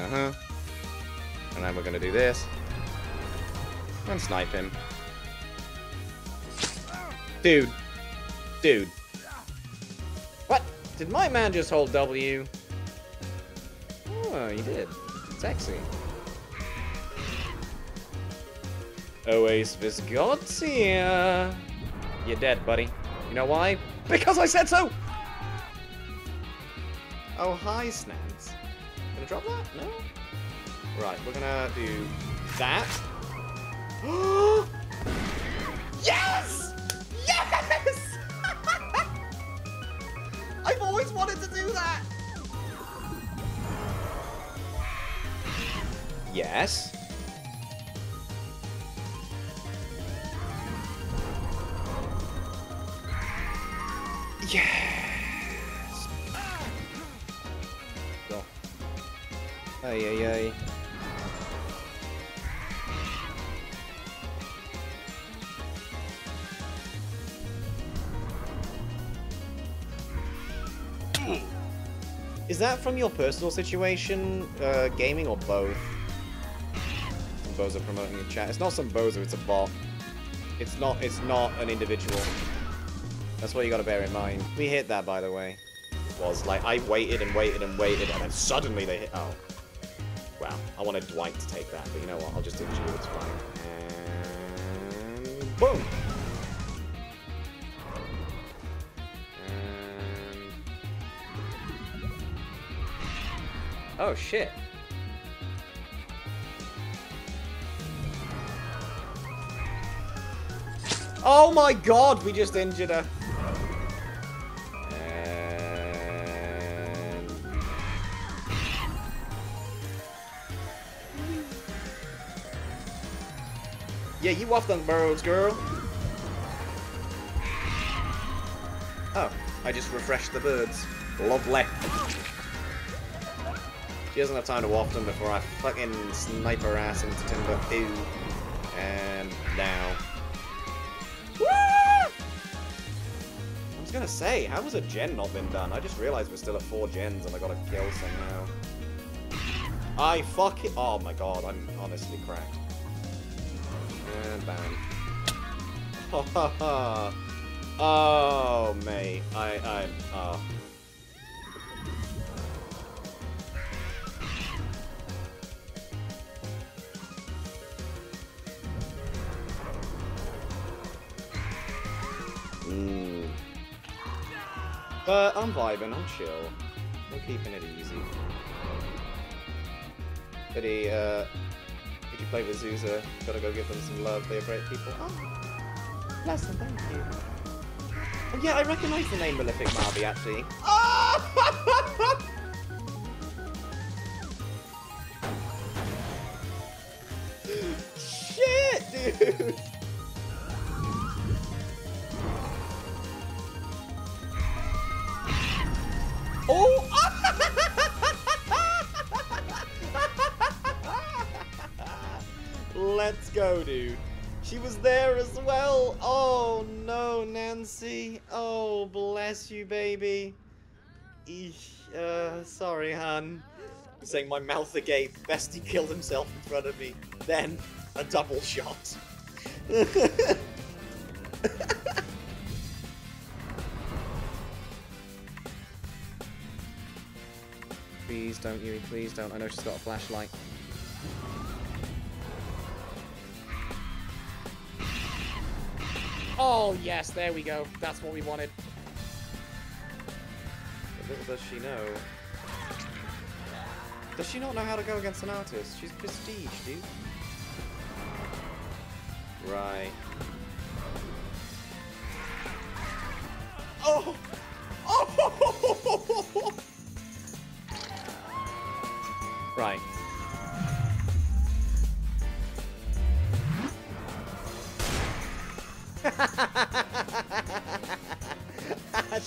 Uh-huh. And then we're gonna do this. And snipe him. Dude. Dude. What? Did my man just hold W? Oh, he did. Sexy. Oh, Ace Viscotia. You're dead, buddy. You know why? Because I said so! Oh, hi, Snacks. Gonna drop that? No? Right, we're gonna do that. Yes! Yes! I've always wanted to do that! Yes. Yes. Go. Ay, ay, ay. Is that from your personal situation, gaming, or both? Bozo promoting the chat. It's not some bozo, it's a bot. It's not an individual. That's what you gotta bear in mind. We hit that, by the way. It was like I waited and waited and waited and then suddenly they hit. Oh. Wow. I wanted Dwight to take that, but you know what? I'll just do you, it's fine. And boom! And... oh shit. Oh my god, we just injured her. And... yeah, you off them birds, girl. Oh, I just refreshed the birds. Lovely. She doesn't have time to waft them before I fucking snipe her ass into timber. Ew. And now... I was gonna say, how has a gen not been done? I just realized we're still at 4 gens and I gotta kill somehow. I fuck it. Oh my god, I'm honestly cracked. And bam. Ha ha ha. Oh, mate. I'm. But I'm vibing, I'm chill. I'm keeping it easy. Buddy, did you play with Zuza? Gotta go give them some love, they're great people. Oh, bless them, thank you. Oh, yeah, I recognize the name Malefic Marby, actually. Oh! Shit, dude! Oh! Let's go, dude. She was there as well. Oh no, Nancy. Oh, bless you, baby. Eesh, sorry, hun. I'm saying my mouth agape. Bestie killed himself in front of me. Then a double shot. Please don't, Yui, please don't. I know she's got a flashlight. Oh, yes, there we go. That's what we wanted. But little does she know. Does she not know how to go against an artist? She's prestige, dude. Right. Oh! Oh! Right.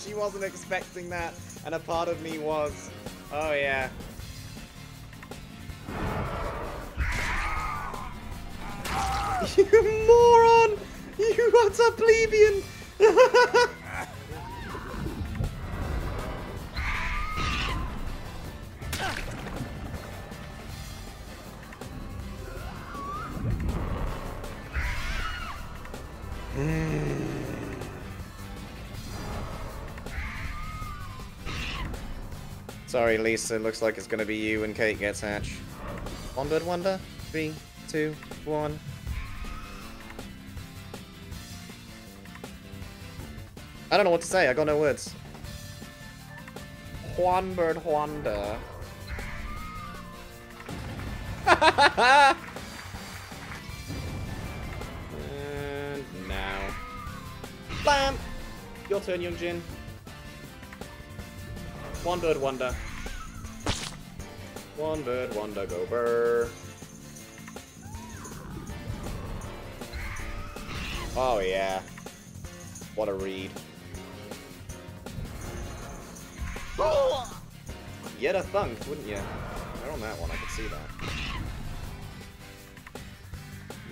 She wasn't expecting that, and a part of me was. Oh yeah. You moron! You utter plebeian! Sorry, Lisa, looks like it's gonna be you when Kate gets hatched. One bird wonder, 3, 2, 1. I don't know what to say, I got no words. Juan bird wonder. And now. Bam! Your turn, Young Jin. One bird wonder. One bird wonder go burr. Oh yeah. What a read. Oh! You'd have thunked, wouldn't you? They're on that one, I could see that.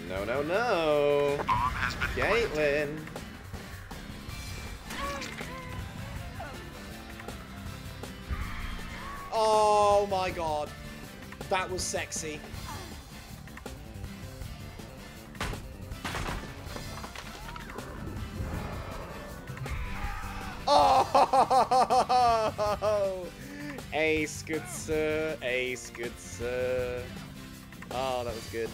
No, no, no! Gaitlin! Oh my god. That was sexy. Oh! Ace, good sir. Ace, good sir. Oh, that was good.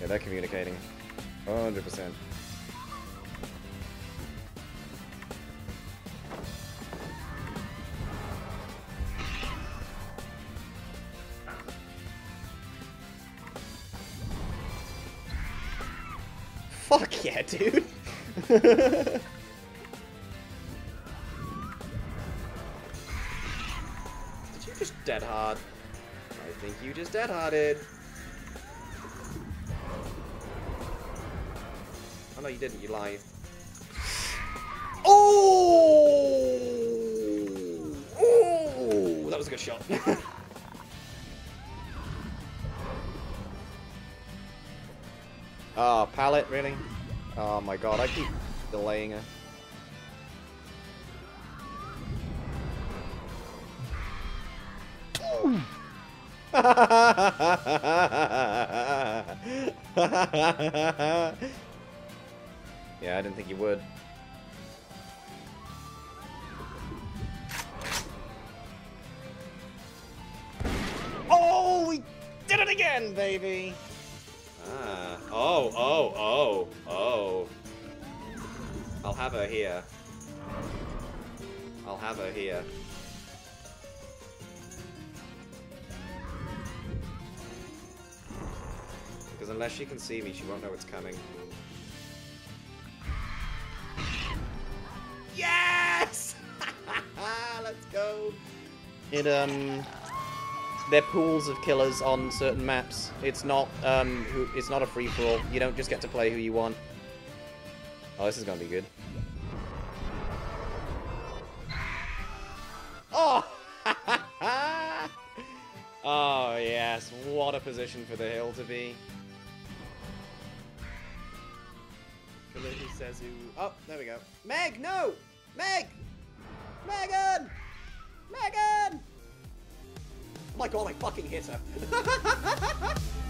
Yeah, they're communicating. 100%. Fuck yeah, dude! Did you just dead hard? I think you just dead hearted. Oh no, you didn't, you lied. Oh! Oh! That was a good shot. Oh, pallet, really? Oh my god, I keep delaying her. Yeah, I didn't think you would. Oh, we did it again, baby! Ah. Oh, oh, oh, oh. I'll have her here. I'll have her here. Because unless she can see me, she won't know it's coming. Yes! Let's go! It, they're pools of killers on certain maps. It's not a free-for-all. You don't just get to play who you want. Oh, this is gonna be good. Oh! Oh, yes. What a position for the hill to be. Killer who says who... Oh, there we go. Meg, no! Meg! Megan! Megan! Oh my god, I fucking hit her.